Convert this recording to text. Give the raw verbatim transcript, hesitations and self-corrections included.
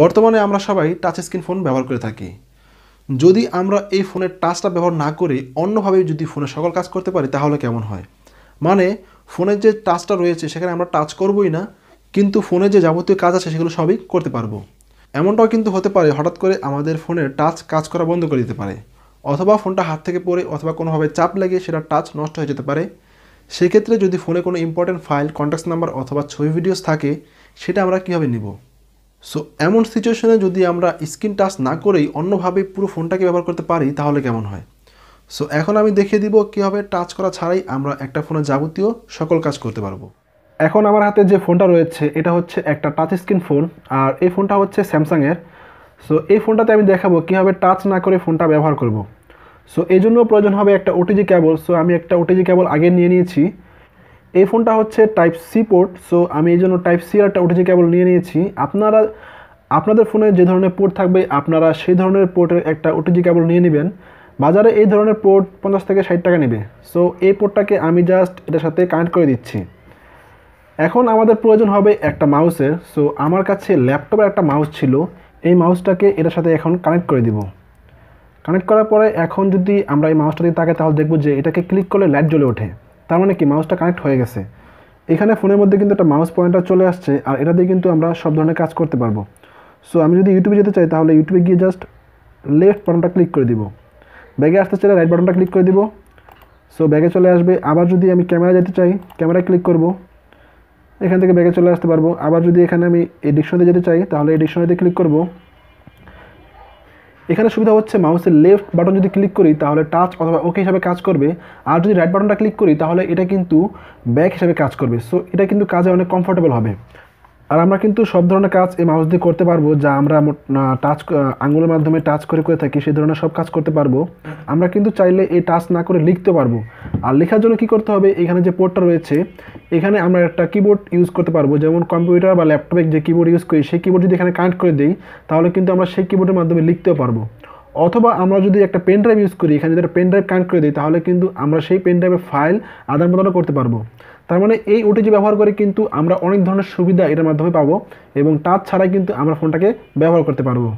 বর্তমানে আমরা সবাই টাচ স্ক্রিন ফোন ব্যবহার করে থাকি। যদি আমরা এই ফোনের টাচটা ব্যবহার না করে অন্যভাবে যদি ফোনে সকল কাজ করতে পারি তাহলে কেমন হয়। মানে ফোনের যে টাচটা রয়েছে সেখানে আমরা টাচ করবই না, কিন্তু ফোনে যে যাবতীয় কাজ আছে সেগুলো সবই করতে পারবো। এমনটাও কিন্তু হতে পারে হঠাৎ করে আমাদের ফোনের টাচ কাজ করা বন্ধ করে দিতে পারে, অথবা ফোনটা হাত থেকে পড়ে অথবা কোনোভাবে চাপ লাগে সেটা টাচ নষ্ট হয়ে যেতে পারে। সেক্ষেত্রে যদি ফোনে কোনো ইম্পর্টেন্ট ফাইল, কন্ট্যাক্টস নাম্বার অথবা ছবি ভিডিওস থাকে সেটা আমরা কীভাবে নিব। সো এমন সিচুয়েশনে যদি আমরা স্ক্রিন টাচ না করেই অন্যভাবে পুরো ফোনটাকে ব্যবহার করতে পারি তাহলে কেমন হয়। সো এখন আমি দেখিয়ে দিব কীভাবে টাচ করা ছাড়াই আমরা একটা ফোনে যাবতীয় সকল কাজ করতে পারবো। এখন আমার হাতে যে ফোনটা রয়েছে এটা হচ্ছে একটা টাচ স্ক্রিন ফোন, আর এই ফোনটা হচ্ছে স্যামসাংয়ের। সো এই ফোনটাতে আমি দেখাবো কীভাবে টাচ না করে ফোনটা ব্যবহার করব। সো এই জন্য প্রয়োজন হবে একটা ওটিজি কেবল। সো আমি একটা ওটিজি কেবল আগে নিয়ে নিয়েছি। এই ফোনটা হচ্ছে টাইপ সি পোর্ট। সো আমি এই জন্য টাইপ সি একটা ওটিজি কেবল নিয়ে নিয়েছি। আপনারা আপনাদের ফোনে যে ধরনের পোর্ট থাকবে আপনারা সেই ধরনের পোর্টের একটা ওটিজি কেবল নিয়ে নেবেন। বাজারে এই ধরনের পোর্ট পঞ্চাশ থেকে ষাট টাকা নেবে। সো এই পোর্টটাকে আমি জাস্ট এটার সাথে কানেক্ট করে দিচ্ছি। এখন আমাদের প্রয়োজন হবে একটা মাউসের। সো আমার কাছে ল্যাপটপের একটা মাউস ছিল, এই মাউসটাকে এটার সাথে এখন কানেক্ট করে দিব। কানেক্ট করার পরে এখন যদি আমরা এই মাউসটা দিয়ে তাকাই তাহলে দেখব যে এটাকে ক্লিক করলে লাইট জ্বলে ওঠে। তার মানে কি মাউসটা কানেক্ট হয়ে গেছে। এখানে ফোনের মধ্যে কিন্তু একটা মাউস পয়েন্টার চলে আসছে, আর এটা দিয়ে কিন্তু আমরা সব ধরনের কাজ করতে পারবো। সো আমি যদি ইউটিউবে যেতে চাই তাহলে ইউটিউবে গিয়ে জাস্ট লেফট বাটনটা ক্লিক করে দিব, ব্যাগে আসতে চাইলে রাইট বাটনটা ক্লিক করে দিব। সো ব্যাগে চলে আসবে। আবার যদি আমি ক্যামেরা যেতে চাই ক্যামেরায় ক্লিক করব, এখান থেকে ব্যাগে চলে আসতে পারবো। আবার যদি এখানে আমি এই ডিকশনারিতে যেতে চাই তাহলে এই ডিকশনারিতে ক্লিক করব। এখানে সুবিধা হচ্ছে মাউসের লেফট বাটন যদি ক্লিক করি তাহলে টাচ অথবা ওকে হিসাবে কাজ করবে, আর যদি রাইট বাটনটা ক্লিক করি তাহলে এটা কিন্তু ব্যাক হিসাবে কাজ করবে। সো এটা কিন্তু কাজে অনেক কমফোর্টেবল হবে, আর আমরা কিন্তু সব ধরনের কাজ এই মাউস দিয়ে করতে পারবো যা আমরা টাচ আঙুলের মাধ্যমে টাচ করে করে থাকি, সেই ধরনের সব কাজ করতে পারবো। আমরা কিন্তু চাইলে এই টাচ না করে লিখতে পারবো। আর লেখার জন্য কী করতে হবে, এখানে যে পোর্টটা রয়েছে এখানে আমরা একটা কিবোর্ড ইউজ করতে পারবো। যেমন কম্পিউটার বা ল্যাপটপে যে কিবোর্ড ইউজ করি সেই কিবোর্ড যদি এখানে কানেক্ট করে দিই তাহলে কিন্তু আমরা সেই কিবোর্ডের মাধ্যমে লিখতেও পারবো। অথবা আমরা যদি একটা পেনড্রাইভ ইউজ করি, এখানে যদি একটা পেনড্রাইভ কানেক্ট করে দিই তাহলে কিন্তু আমরা সেই পেনড্রাইভের ফাইল আদান প্রদানও করতে পারবো। তার মানে এই ওটিজি ব্যবহার করে কিন্তু আমরা অনেক ধরনের সুবিধা এটার মাধ্যমে পাবো, এবং টাচ ছাড়াই কিন্তু আমরা ফোনটাকে ব্যবহার করতে পারবো।